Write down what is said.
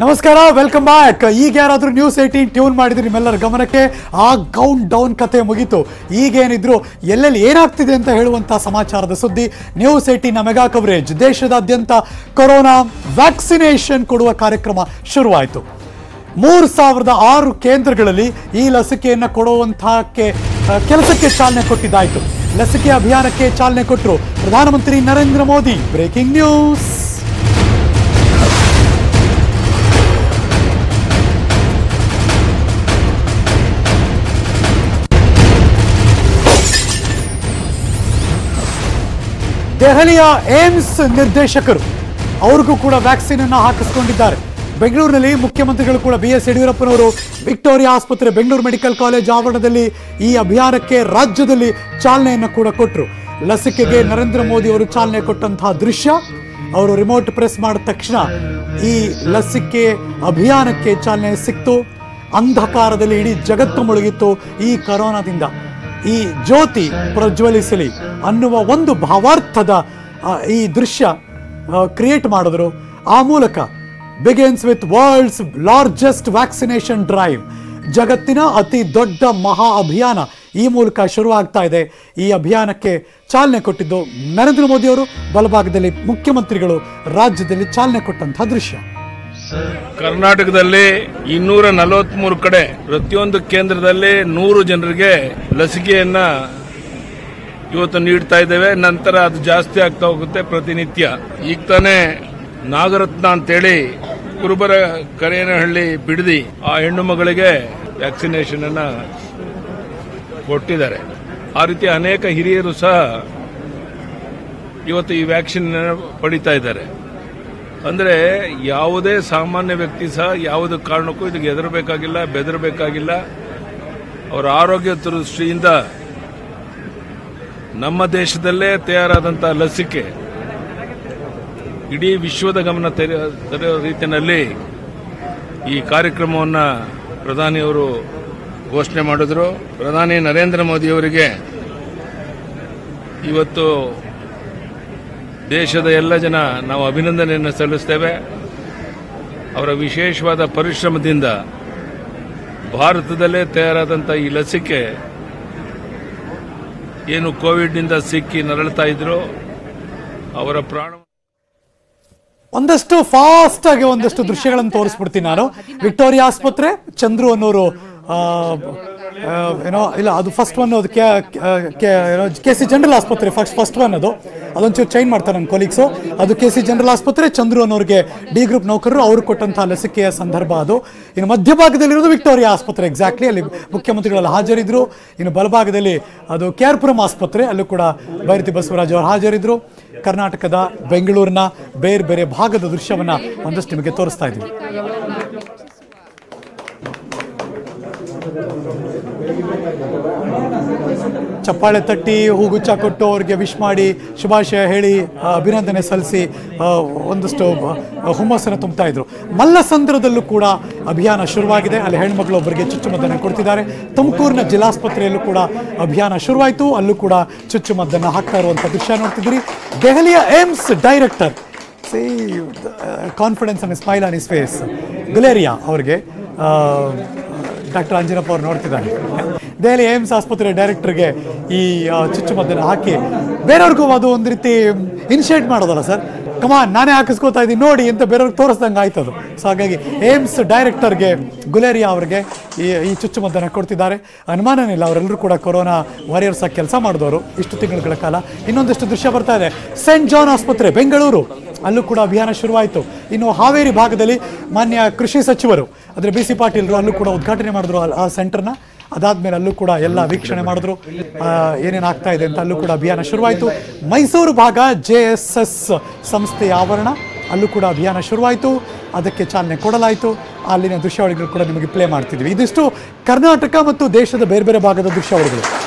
ನಮಸ್ಕಾರ welcome back. ಈಗ ಯಾರಾದರೂ ನ್ಯೂಸ್ 18 ಟ್ಯೂನ್ ಮಾಡಿದ್ರೆ ನಿಮ್ಮೆಲ್ಲರ ಗಮನಕ್ಕೆ ಆ ಗೌನ್ ಡೌನ್ ಕತೆ ಮುಗಿತು. ಈಗ ಏನಿದ್ರು ಎಲ್ಲೆಲ್ಲಿ ಏನಾಗ್ತಿದೆ ಅಂತ ಹೇಳುವಂತ ಸಮಾಚಾರದ ಸುದ್ದಿ. ನ್ಯೂಸ್ 18 ನ ಮೆಗಾ ಕವರೇಜ್ ದೇಶದಾದ್ಯಂತ ಕೊರೋನಾ ವ್ಯಾಕ್ಸಿನೇಷನ್ ಕೊಡುವ ಕಾರ್ಯಕ್ರಮ ಶುರುವಾಯಿತು. 3600 ಕೇಂದ್ರಗಳಲ್ಲಿ ಈ ಲಸಿಕೆಯನ್ನು ಕೊಡುವಂತಕ್ಕೆ ಕೆಲಸಕ್ಕೆ ಚಾಲನೆ ಕೊಟ್ಟಿದ್ದಾಯಿತು. ಲಸಿಕೆ ಅಭಿಯಾನಕ್ಕೆ ಚಾಲನೆ ಕೊಟ್ಟರು ಪ್ರಧಾನಮಂತ್ರಿ ನರೇಂದ್ರ ಮೋದಿ. Breaking news. ದೆಹಲಿಯ ಏಮ್ಸ್ ನಿರ್ದೇಶಕರು ಅವರಿಗೂ ಕೂಡ ವ್ಯಾಕ್ಸಿನ್ ಅನ್ನು ಹಾಕಿಸಿಕೊಂಡಿದ್ದಾರೆ. ಬೆಂಗಳೂರಿನಲ್ಲಿ ಮುಖ್ಯಮಂತ್ರಿಗಳು ಕೂಡ BS ಯಡಿಯೂರಪ್ಪನವರು ವಿಕ್ಟೋರಿಯಾ ಆಸ್ಪತ್ರೆ ಬೆಂಗಳೂರು ಮೆಡಿಕಲ್ ಕಾಲೇಜ್ ಆವರಣದಲ್ಲಿ ಈ ಅಭಿಯಾನಕ್ಕೆ ರಾಜ್ಯದಲ್ಲಿ ಚಾಲನೆಯನ್ನು ಕೂಡ ಕೊಟ್ಟರು. ಲಸಿಕೆಗೆ ನರೇಂದ್ರ ಮೋದಿ ಅವರು ಚಾಲನೆ ಕೊಟ್ಟಂತಹ ದೃಶ್ಯ, ಅವರು ರಿಮೋಟ್ ಪ್ರೆಸ್ ಮಾಡಿದ ತಕ್ಷಣ ಈ ಲಸಿಕೆ ಅಭಿಯಾನಕ್ಕೆ ಚಾಲನೆ ಸಿಕ್ತು. ಅಂಧಕಾರದಲ್ಲಿ ಇಡೀ ಜಗತ್ತು ಮುಳುಗಿತ್ತು. ಈ ಕೊರೋನಾದಿಂದ ಈ ಜ್ಯೋತಿ ಪ್ರಜ್ವಲಿಸಲಿ ಅನ್ನುವ ಒಂದು ಭಾವಾರ್ಥದ ಈ ದೃಶ್ಯ ಕ್ರಿಯೇಟ್ ಮಾಡಿದ್ರು. ಆ ಮೂಲಕ begins with world's largest vaccination drive, ಜಗತ್ತಿನ ಅತಿ ದೊಡ್ಡ ಮಹಾ ಅಭಿಯಾನ ಈ ಮೂಲಕ ಶುರುವಾಗ್ತಾ ಇದೆ. ಈ ಅಭಿಯಾನಕ್ಕೆ ಚಾಲನೆ ಕೊಟ್ಟಿದ್ದು ನರೇಂದ್ರ ಮೋದಿಯವರು, ಬಲಭಾಗದಲ್ಲಿ ಮುಖ್ಯಮಂತ್ರಿಗಳು, ರಾಜ್ಯದಲ್ಲಿ ಚಾಲನೆ ಕೊಟ್ಟಂತಹ ದೃಶ್ಯ. ಕರ್ನಾಟಕದಲ್ಲಿ 243 ಕಡೆ ಪ್ರತಿಯೊಂದು ಕೇಂದ್ರದಲ್ಲಿ 100 ಜನರಿಗೆ ಲಸಿಕೆಯನ್ನ ಇವತ್ತು ನೀಡ್ತಾ ಇದ್ದೇವೆ. ನಂತರ ಅದು ಜಾಸ್ತಿ ಆಗ್ತಾ ಹೋಗುತ್ತೆ ಪ್ರತಿನಿತ್ಯ. ಈಗ ತಾನೇ ನಾಗರತ್ನ ಅಂತೇಳಿ ಕುರುಬರ ಕರೇನಹಳ್ಳಿ ಬಿಡದಿ ಆ ಹೆಣ್ಣು ಮಗಳಿಗೆ ವ್ಯಾಕ್ಸಿನೇಷನ್ ಅನ್ನ ಕೊಟ್ಟಿದ್ದಾರೆ. ಆ ರೀತಿ ಅನೇಕ ಹಿರಿಯರು ಸಹ ಇವತ್ತು ಈ ವ್ಯಾಕ್ಸಿನ್ ಪಡಿತಾ ಇದ್ದಾರೆ. ಅಂದರೆ ಯಾವುದೇ ಸಾಮಾನ್ಯ ವ್ಯಕ್ತಿ ಸಹ ಯಾವುದೇ ಕಾರಣಕ್ಕೂ ಇದಕ್ಕೆ ಹೆದರಬೇಕಾಗಿಲ್ಲ, ಬೆದರಬೇಕಾಗಿಲ್ಲ. ಅವರ ಆರೋಗ್ಯ ದೃಷ್ಟಿಯಿಂದ ನಮ್ಮ ದೇಶದಲ್ಲೇ ತಯಾರಾದಂತಹ ಲಸಿಕೆ ಇಡೀ ವಿಶ್ವದ ಗಮನ ಸೆಳೆಯುವ ರೀತಿಯಲ್ಲಿ ಈ ಕಾರ್ಯಕ್ರಮವನ್ನು ಪ್ರಧಾನಿಯವರು ಘೋಷಣೆ ಮಾಡಿದ್ರು. ಪ್ರಧಾನಿ ನರೇಂದ್ರ ಮೋದಿಯವರಿಗೆ ಇವತ್ತು ದೇಶದ ಎಲ್ಲ ಜನ ನಾವು ಅಭಿನಂದನೆಯನ್ನು ಸಲ್ಲಿಸ್ತೇವೆ. ಅವರ ವಿಶೇಷವಾದ ಪರಿಶ್ರಮದಿಂದ ಭಾರತದಲ್ಲೇ ತಯಾರಾದಂಥ ಈ ಲಸಿಕೆ ಏನು ಕೋವಿಡ್ನಿಂದ ಸಿಕ್ಕಿ ನರಳುತ್ತಾ ಇದ್ರು ಅವರ ಪ್ರಾಣ. ಒಂದಷ್ಟು ಫಾಸ್ಟ್ ಆಗಿ ಒಂದಷ್ಟು ದೃಶ್ಯಗಳನ್ನು ತೋರಿಸ್ಬಿಡ್ತೀನಿ ನಾನು. ವಿಕ್ಟೋರಿಯಾ ಆಸ್ಪತ್ರೆ, ಚಂದ್ರು ಅನ್ನೋರು ಏನೋ ಇಲ್ಲ, ಅದು ಫಸ್ಟ್ ಒನ್, ಅದು KC ಜನರಲ್ ಆಸ್ಪತ್ರೆ ಫಸ್ಟ್ ಒನ್, ಅದೊಂಚೂರು ಚೈನ್ ಮಾಡ್ತಾರೆ ನನ್ನ ಕೊಲೀಗ್ಸು. ಅದು KC ಜನರಲ್ ಆಸ್ಪತ್ರೆ, ಚಂದ್ರು ಅನ್ನೋರಿಗೆ ಡಿ ಗ್ರೂಪ್ ನೌಕರರು, ಅವರು ಕೊಟ್ಟಂತಹ ಲಸಿಕೆಯ ಸಂದರ್ಭ ಅದು. ಇನ್ನು ಮಧ್ಯಭಾಗದಲ್ಲಿರೋದು ವಿಕ್ಟೋರಿಯಾ ಆಸ್ಪತ್ರೆ, ಎಕ್ಸಾಕ್ಟ್ಲಿ ಅಲ್ಲಿ ಮುಖ್ಯಮಂತ್ರಿಗಳೆಲ್ಲ ಹಾಜರಿದ್ದರು. ಇನ್ನು ಬಲಭಾಗದಲ್ಲಿ ಅದು KR ಪುರಂ ಆಸ್ಪತ್ರೆ, ಅಲ್ಲೂ ಕೂಡ ಬೈರತಿ ಬಸವರಾಜ್ ಅವರು ಹಾಜರಿದ್ದರು. ಕರ್ನಾಟಕದ, ಬೆಂಗಳೂರಿನ ಬೇರೆ ಬೇರೆ ಭಾಗದ ದೃಶ್ಯವನ್ನು ಒಂದಷ್ಟು ನಿಮಗೆ ತೋರಿಸ್ತಾ ಇದ್ದೀವಿ. ಚಪ್ಪಾಳೆ ತಟ್ಟಿ ಹೂಗುಚ್ಚ ಕೊಟ್ಟು ಅವ್ರಿಗೆ ವಿಶ್ ಮಾಡಿ ಶುಭಾಶಯ ಹೇಳಿ ಅಭಿನಂದನೆ ಸಲ್ಲಿಸಿ ಒಂದಷ್ಟು ಹುಮ್ಮಸ್ಸನ್ನು ತುಂಬ್ತಾ ಇದ್ರು. ಮಲ್ಲಸಂದ್ರದಲ್ಲೂ ಕೂಡ ಅಭಿಯಾನ ಶುರುವಾಗಿದೆ. ಅಲ್ಲಿ ಹೆಣ್ಮಗಳೊಬ್ಬರಿಗೆ ಚುಚ್ಚುಮದ್ದನ್ನು ಕೊಡ್ತಿದ್ದಾರೆ. ತುಮಕೂರಿನ ಜಿಲ್ಲಾಸ್ಪತ್ರೆಯಲ್ಲೂ ಕೂಡ ಅಭಿಯಾನ ಶುರುವಾಯಿತು. ಅಲ್ಲೂ ಕೂಡ ಚುಚ್ಚುಮದ್ದನ್ನು ಹಾಕ್ತಾ ಇರುವಂಥ ದೃಶ್ಯ ನೋಡ್ತಿದ್ರಿ. ದೆಹಲಿಯ AIIMS director, see confidence and smile on his face, Guleria ಅವರಿಗೆ ಡಾಕ್ಟರ್ ಅಂಜನಪ್ಪ ಅವರು ನೋಡ್ತಿದ್ದಾರೆ. ದೆಹಲಿ ಏಮ್ಸ್ ಆಸ್ಪತ್ರೆ ಡೈರೆಕ್ಟರ್ಗೆ ಈ ಚುಚ್ಚುಮದ್ದನ್ನು ಹಾಕಿ ಬೇರೆಯವ್ರಿಗೂ ಅದು ಒಂದು ರೀತಿ ಇನಿಷಿಯೇಟ್ ಮಾಡೋದಲ್ಲ, ಸರ್ ಕಮಾನ್ ನಾನೇ ಹಾಕಿಸ್ಕೋತಾ ಇದ್ದೀನಿ ನೋಡಿ ಅಂತ ಬೇರೆಯವ್ರಿಗೆ ತೋರಿಸ್ದಂಗೆ ಆಯ್ತು ಅದು. ಸೊ ಹಾಗಾಗಿ ಏಮ್ಸ್ ಡೈರೆಕ್ಟರ್ಗೆ ಗುಲೇರಿಯಾ ಅವರಿಗೆ ಈ ಚುಚ್ಚುಮದ್ದನ್ನು ಕೊಡ್ತಿದ್ದಾರೆ. ಅನುಮಾನನಿಲ್ಲ, ಅವರೆಲ್ಲರೂ ಕೂಡ ಕೊರೋನಾ ವಾರಿಯರ್ಸ್ ಆಗಿ ಕೆಲಸ ಮಾಡಿದವರು ಇಷ್ಟು ತಿಂಗಳುಗಳ ಕಾಲ. ಇನ್ನೊಂದಷ್ಟು ದೃಶ್ಯ ಬರ್ತಾ ಇದೆ. ಸೇಂಟ್ ಜಾನ್ ಆಸ್ಪತ್ರೆ, ಬೆಂಗಳೂರು, ಅಲ್ಲೂ ಕೂಡ ಅಭಿಯಾನ ಶುರುವಾಯಿತು. ಇನ್ನು ಹಾವೇರಿ ಭಾಗದಲ್ಲಿ ಮಾನ್ಯ ಕೃಷಿ ಸಚಿವರು ಅಂದರೆ BC ಪಾಟೀಲ್ರು ಅಲ್ಲೂ ಕೂಡ ಉದ್ಘಾಟನೆ ಮಾಡಿದ್ರು ಆ ಸೆಂಟರ್ನ. ಅದಾದಮೇಲೆ ಅಲ್ಲೂ ಕೂಡ ಎಲ್ಲ ವೀಕ್ಷಣೆ ಮಾಡಿದ್ರು ಏನೇನಾಗ್ತಾ ಇದೆ ಅಂತ. ಅಲ್ಲೂ ಕೂಡ ಅಭಿಯಾನ ಶುರುವಾಯಿತು. ಮೈಸೂರು ಭಾಗ JSS ಸಂಸ್ಥೆಯ ಆವರಣ, ಅಲ್ಲೂ ಕೂಡ ಅಭಿಯಾನ ಶುರುವಾಯಿತು. ಅದಕ್ಕೆ ಚಾಲನೆ ಕೊಡಲಾಯಿತು. ಅಲ್ಲಿನ ದೃಶ್ಯಾವಳಿಗಳು ಕೂಡ ನಿಮಗೆ ಪ್ಲೇ ಮಾಡ್ತಿದ್ವಿ. ಇದಿಷ್ಟು ಕರ್ನಾಟಕ ಮತ್ತು ದೇಶದ ಬೇರೆ ಬೇರೆ ಭಾಗದ ದೃಶ್ಯಾವಳಿಗಳು.